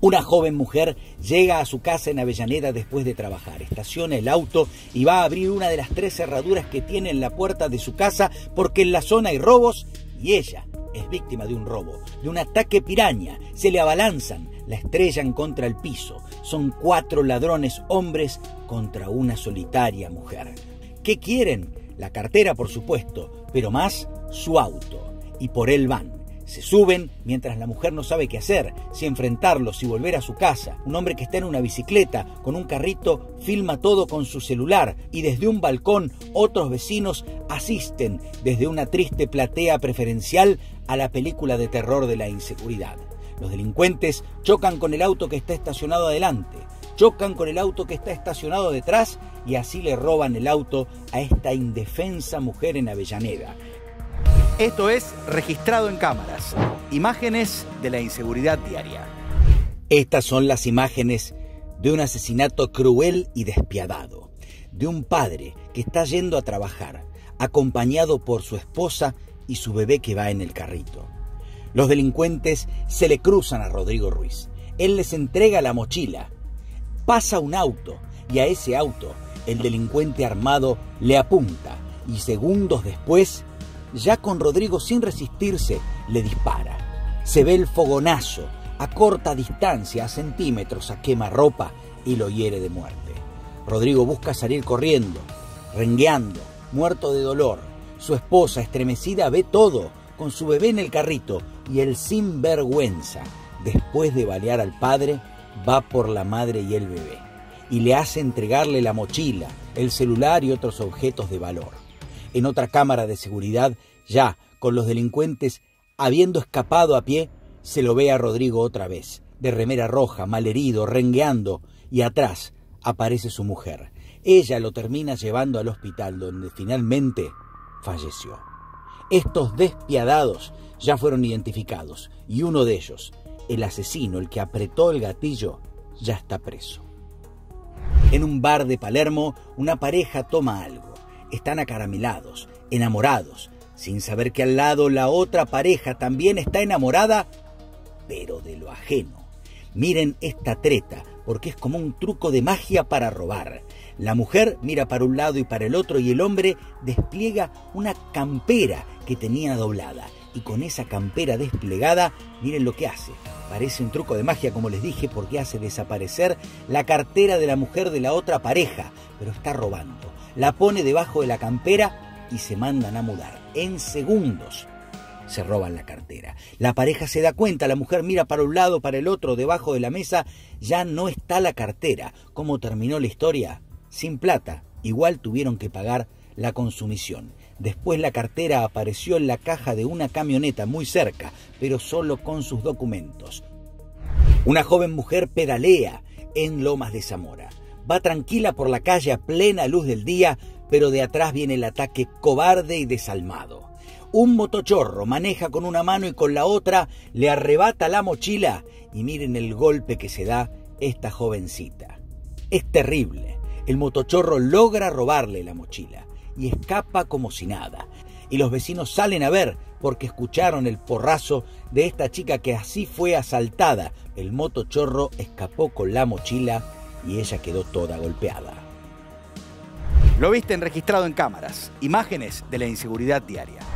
Una joven mujer llega a su casa en Avellaneda después de trabajar, estaciona el auto y va a abrir una de las 3 cerraduras que tiene en la puerta de su casa porque en la zona hay robos y ella es víctima de un robo, de un ataque piraña. Se le abalanzan, la estrellan contra el piso. Son 4 ladrones hombres contra una solitaria mujer. ¿Qué quieren? La cartera, por supuesto, pero más su auto. Y por él van. Se suben mientras la mujer no sabe qué hacer, si enfrentarlos, si volver a su casa. Un hombre que está en una bicicleta con un carrito filma todo con su celular y desde un balcón otros vecinos asisten desde una triste platea preferencial a la película de terror de la inseguridad. Los delincuentes chocan con el auto que está estacionado adelante, chocan con el auto que está estacionado detrás y así le roban el auto a esta indefensa mujer en Avellaneda. Esto es Registrado en Cámaras, imágenes de la inseguridad diaria. Estas son las imágenes de un asesinato cruel y despiadado, de un padre que está yendo a trabajar, acompañado por su esposa y su bebé que va en el carrito. Los delincuentes se le cruzan a Rodrigo Ruiz. Él les entrega la mochila, pasa un auto y a ese auto el delincuente armado le apunta y segundos después, ya con Rodrigo sin resistirse, le dispara. Se ve el fogonazo a corta distancia, a centímetros, a quemarropa y lo hiere de muerte. Rodrigo busca salir corriendo, rengueando, muerto de dolor. Su esposa, estremecida, ve todo, con su bebé en el carrito y el sinvergüenza, después de balear al padre, va por la madre y el bebé y le hace entregarle la mochila, el celular y otros objetos de valor. En otra cámara de seguridad, ya con los delincuentes habiendo escapado a pie, se lo ve a Rodrigo otra vez, de remera roja, malherido, rengueando, y atrás aparece su mujer. Ella lo termina llevando al hospital, donde finalmente falleció. Estos despiadados ya fueron identificados, y uno de ellos, el asesino, el que apretó el gatillo, ya está preso. En un bar de Palermo, una pareja toma algo. Están acaramelados, enamorados, sin saber que al lado la otra pareja también está enamorada, pero de lo ajeno. Miren esta treta, porque es como un truco de magia para robar. La mujer mira para un lado y para el otro y el hombre despliega una campera que tenía doblada. Y con esa campera desplegada, miren lo que hace. Parece un truco de magia, como les dije, porque hace desaparecer la cartera de la mujer de la otra pareja, pero está robando. La pone debajo de la campera y se mandan a mudar. En segundos se roban la cartera. La pareja se da cuenta, la mujer mira para un lado, para el otro, debajo de la mesa, ya no está la cartera. ¿Cómo terminó la historia? Sin plata, igual tuvieron que pagar la consumición. Después la cartera apareció en la caja de una camioneta muy cerca, pero solo con sus documentos. Una joven mujer pedalea en Lomas de Zamora. Va tranquila por la calle a plena luz del día, pero de atrás viene el ataque cobarde y desalmado. Un motochorro maneja con una mano y con la otra le arrebata la mochila y miren el golpe que se da esta jovencita. Es terrible. El motochorro logra robarle la mochila y escapa como si nada. Y los vecinos salen a ver porque escucharon el porrazo de esta chica que así fue asaltada. El motochorro escapó con la mochila y ella quedó toda golpeada. Lo viste en Registrado en Cámaras, imágenes de la inseguridad diaria.